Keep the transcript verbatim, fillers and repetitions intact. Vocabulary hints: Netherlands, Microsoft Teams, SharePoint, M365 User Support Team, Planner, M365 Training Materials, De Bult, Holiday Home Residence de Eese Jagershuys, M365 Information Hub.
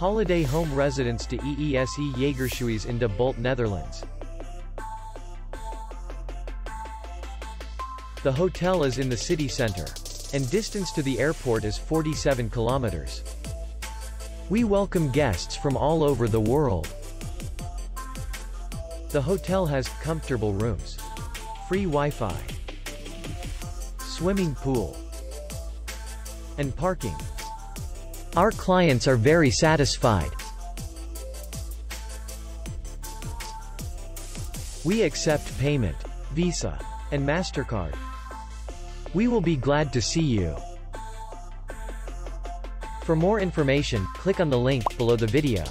Holiday Home Residence de Eese Jagershuys in De Bult, Netherlands. The hotel is in the city center, and distance to the airport is forty-seven kilometers. We welcome guests from all over the world. The hotel has comfortable rooms, free Wi-Fi, swimming pool, and parking. Our clients are very satisfied. We accept payment, Visa, and MasterCard. We will be glad to see you. For more information, click on the link below the video.